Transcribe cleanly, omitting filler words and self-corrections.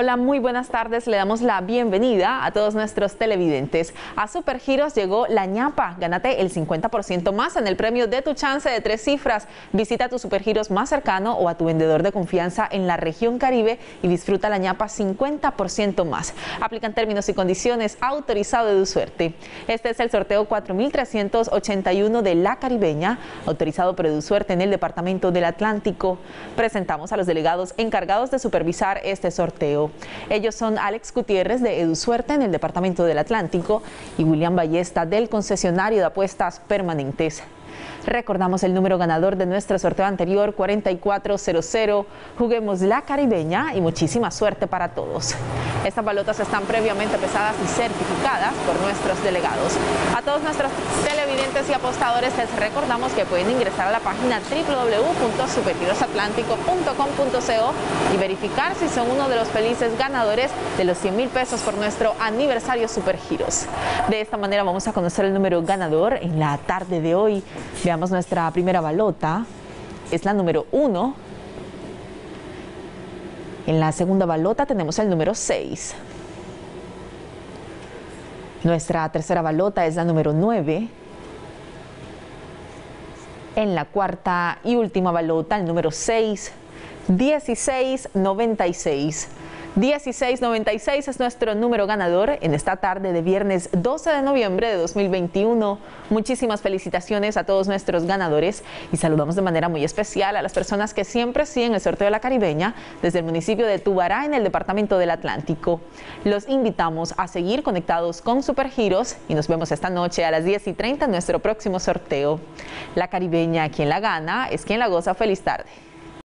Hola, muy buenas tardes. Le damos la bienvenida a todos nuestros televidentes. A Supergiros llegó la ñapa. Gánate el 50% más en el premio de tu chance de 3 cifras. Visita a tu Supergiros más cercano o a tu vendedor de confianza en la región Caribe y disfruta la ñapa 50% más. Aplican términos y condiciones. Autorizado de DuSuerte. Este es el sorteo 4381 de La Caribeña, autorizado por EduSuerte en el Departamento del Atlántico. Presentamos a los delegados encargados de supervisar este sorteo. Ellos son Alex Gutiérrez de EduSuerte en el Departamento del Atlántico y William Ballesta del concesionario de apuestas permanentes. Recordamos el número ganador de nuestro sorteo anterior, 4400. Juguemos La Caribeña y muchísima suerte para todos. Estas balotas están previamente pesadas y certificadas por nuestros delegados. A todos nuestros televidentes y apostadores les recordamos que pueden ingresar a la página www.supergirosatlántico.com.co y verificar si son uno de los felices ganadores de los 100.000 pesos por nuestro aniversario Supergiros. De esta manera vamos a conocer el número ganador en la tarde de hoy. Veamos nuestra primera balota, es la número 1. En la segunda balota tenemos el número 6. Nuestra tercera balota es la número 9. En la cuarta y última balota, el número 6, 1696. 1696 es nuestro número ganador en esta tarde de viernes 12 de noviembre de 2021. Muchísimas felicitaciones a todos nuestros ganadores y saludamos de manera muy especial a las personas que siempre siguen el sorteo de La Caribeña desde el municipio de Tubará en el Departamento del Atlántico. Los invitamos a seguir conectados con Supergiros y nos vemos esta noche a las 10:30 en nuestro próximo sorteo. La Caribeña, quien la gana es quien la goza. Feliz tarde.